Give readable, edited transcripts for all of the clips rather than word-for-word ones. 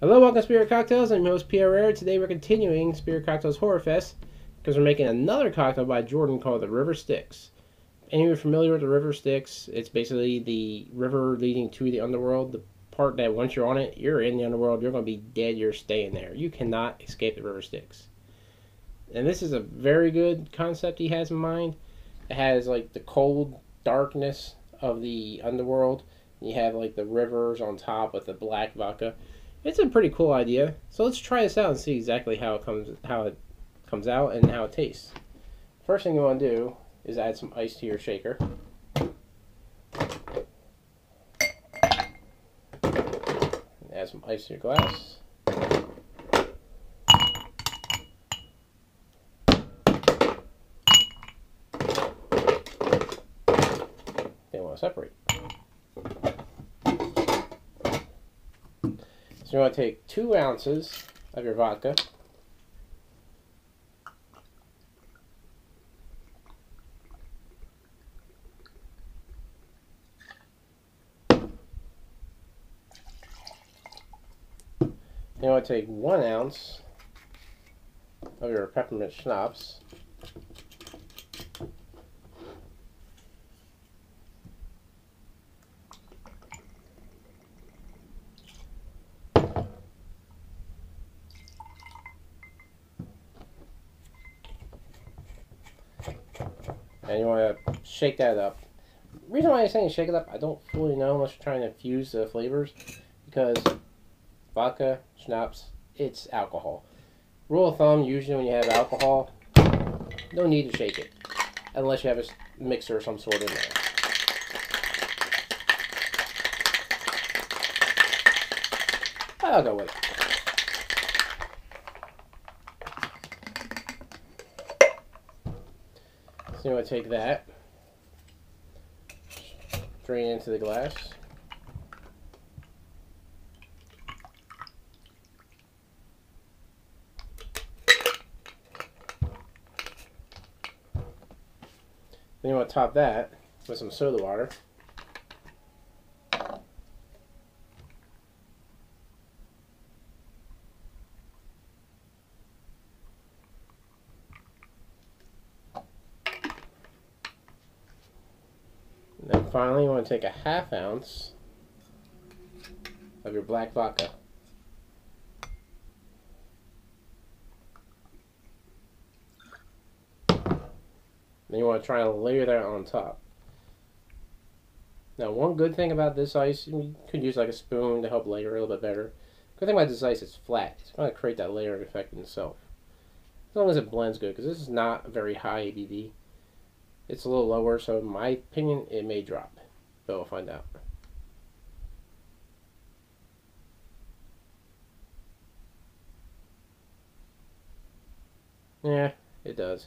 Hello, welcome to Spirit Cocktails. I'm your host, Pierre Rare. Today we're continuing Spirit Cocktails Horror Fest because we're making another cocktail by Jordan called the River Styx. Anyone familiar with the River Styx? It's basically the river leading to the underworld. The part that once you're on it, you're in the underworld. You're going to be dead. You're staying there. You cannot escape the River Styx. And this is a very good concept he has in mind. It has like the cold darkness of the underworld. You have like the rivers on top with the black vodka. It's a pretty cool idea, so let's try this out and see exactly how it comes out and how it tastes. First thing you want to do is add some ice to your shaker. Add some ice to your glass. They want to separate. So you want to take 2 ounces of your vodka, then you want to take 1 ounce of your peppermint schnapps, and you want to shake that up. The reason why I'm saying shake it up, I don't fully know unless you're trying to fuse the flavors, because vodka, schnapps, it's alcohol. Rule of thumb, usually when you have alcohol, no need to shake it, unless you have a mixer of some sort in there. I'll go with it. So you want to take that, drain into the glass, then you want to top that with some soda water. Then finally, you want to take a 1/2 ounce of your black vodka. Then you want to try and layer that on top. Now, one good thing about this ice, you could use like a spoon to help layer it a little bit better. Good thing about this ice, it's flat. It's going to create that layering effect in itself. As long as it blends good, because this is not very high ABV. It's a little lower, so in my opinion, it may drop, but we'll find out. Yeah, it does.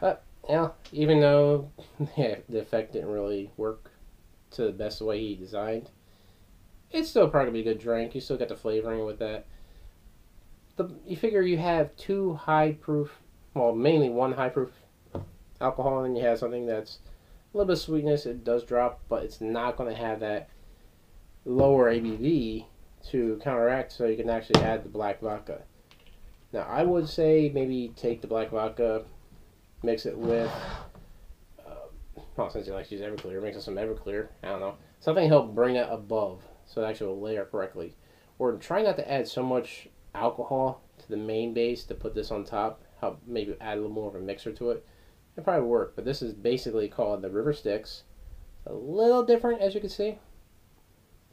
But, yeah, even though the effect didn't really work to the best way he designed, it's still probably gonna be a good drink. You still got the flavoring with that. You figure you have two high proof, well, mainly one high proof alcohol, and then you have something that's a little bit of sweetness. It does drop, but it's not gonna have that lower ABV to counteract, so you can actually add the black vodka. Now, I would say maybe take the black vodka, mix it with, well, since he likes to use Everclear, mix it some Everclear, I don't know, something to help bring that above so it actually will layer correctly. Or try not to add so much alcohol to the main base to put this on top, help maybe add a little more of a mixer to it. It probably would work, but this is basically called the River Styx. A little different, as you can see,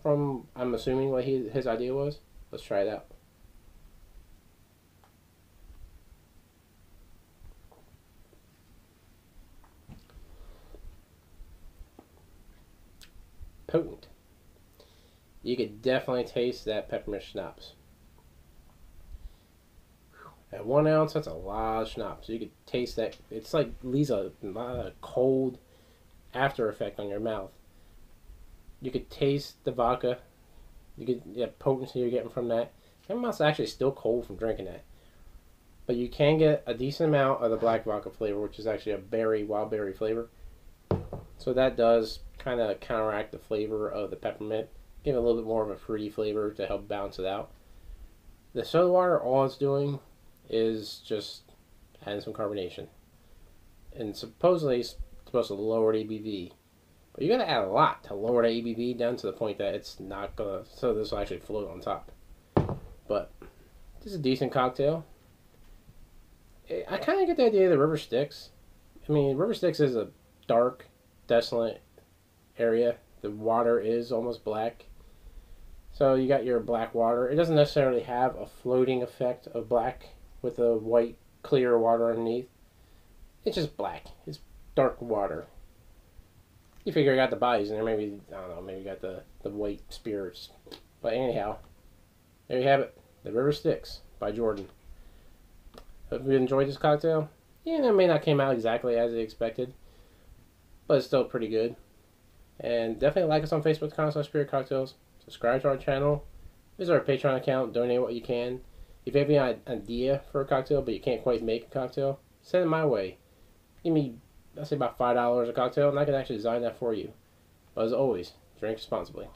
from, I'm assuming, what his idea was. Let's try it out. Potent. You could definitely taste that peppermint schnapps. At 1 ounce, that's a lot of schnapps. You could taste that. It's like leaves a lot of cold after effect on your mouth. You could taste the vodka. You could, yeah, potency you're getting from that. My mouth's actually still cold from drinking that. But you can get a decent amount of the black vodka flavor, which is actually a berry, wild berry flavor. So that does kind of counteract the flavor of the peppermint. Give it a little bit more of a fruity flavor to help balance it out. The soda water, all it's doing is just adding some carbonation. And supposedly it's supposed to lower the ABV. But you're going to add a lot to lower the ABV down to the point that it's not going to... So this will actually float on top. But this is a decent cocktail. I kind of get the idea of the River Styx. I mean, River Styx is a dark, desolate area. The water is almost black. So you got your black water. It doesn't necessarily have a floating effect of black with the white, clear water underneath. It's just black. It's dark water. You figure you got the bodies in there. Maybe, I don't know, maybe you got the white spirits. But anyhow, there you have it. The River Styx by Jordan. Hope you enjoyed this cocktail. Yeah, it may not came out exactly as I expected, but it's still pretty good. And definitely like us on Facebook.com/Spirit Cocktails. Subscribe to our channel. Visit our Patreon account. Donate what you can. If you have any idea for a cocktail, but you can't quite make a cocktail, send it my way. Give me, I'd say about $5 a cocktail, and I can actually design that for you. But as always, drink responsibly.